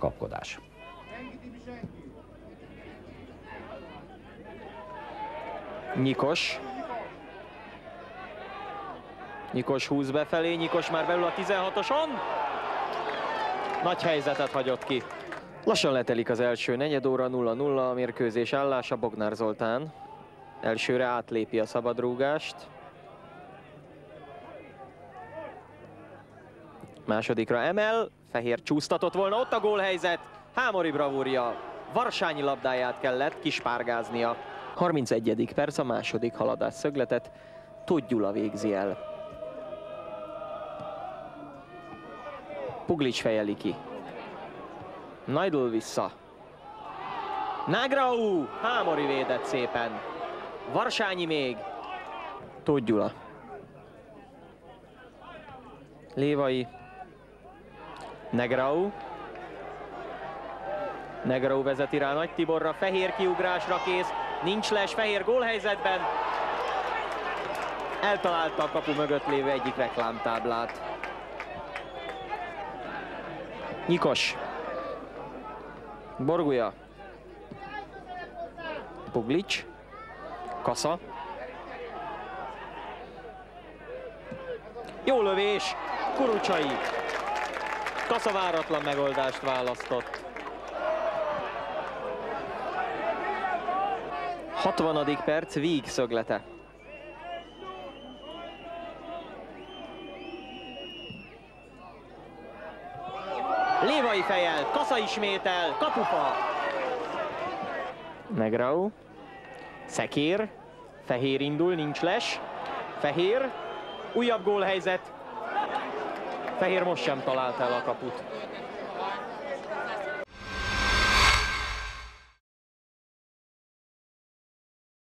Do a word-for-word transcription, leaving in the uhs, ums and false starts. kapkodás. Nyikos. Nyikos húz befelé, Nyikos már belül a tizenhatoson. Nagy helyzetet hagyott ki. Lassan letelik az első negyed óra, nulla nulla a mérkőzés állása. Bognár Zoltán elsőre átlépi a szabadrúgást. Másodikra emel, Fehér csúsztatott volna, ott a gólhelyzet. Hámori bravúrja, Varsányi labdáját kellett kispárgáznia. harmincegyedik perc, a második haladás szögletet Tóth Gyula végzi el. Puglics fejeli ki. Najdül vissza. Negrău! Hámori védett szépen. Varsányi még. Tóth Gyula. Lévai. Negrău. Negrău vezeti rá Nagy Tiborra, Fehér kiugrásra kész. Nincs les, Fehér gólhelyzetben. Eltalálta a kapu mögött lévő egyik reklámtáblát. Nyikos. Borgulja. Puglics. Kasza. Jó lövés. Kurucsai. Kasza váratlan megoldást választott. hatvanadik perc, víg szöglete. Lévai fejel, Kasza ismétel, kapufa. Negrău. Szekér. Fehér indul, nincs les. Fehér. Újabb gólhelyzet. Fehér most sem talált el a kaput.